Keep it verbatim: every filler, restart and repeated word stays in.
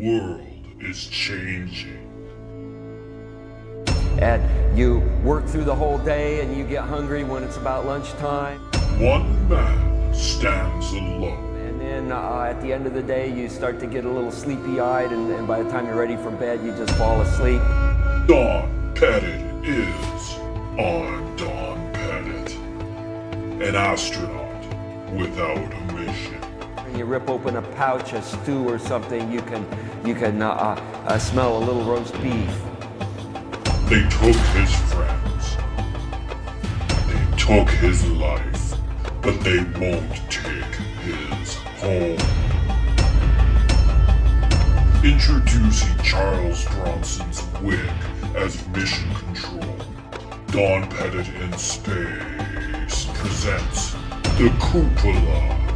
world is changing. And you work through the whole day and you get hungry when it's about lunchtime. One man stands alone. And then uh, at the end of the day, you start to get a little sleepy-eyed, and, and by the time you're ready for bed, you just fall asleep. Don Pettit is. I'm Don Pettit, an astronaut without a mission. When you rip open a pouch, a stew or something, you can, you can uh, uh, smell a little roast beef. They took his friends, they took his life, but they won't take his home. Introducing Charles Bronson's wig as Mission Control, Don Pettit in Space presents The Cupola.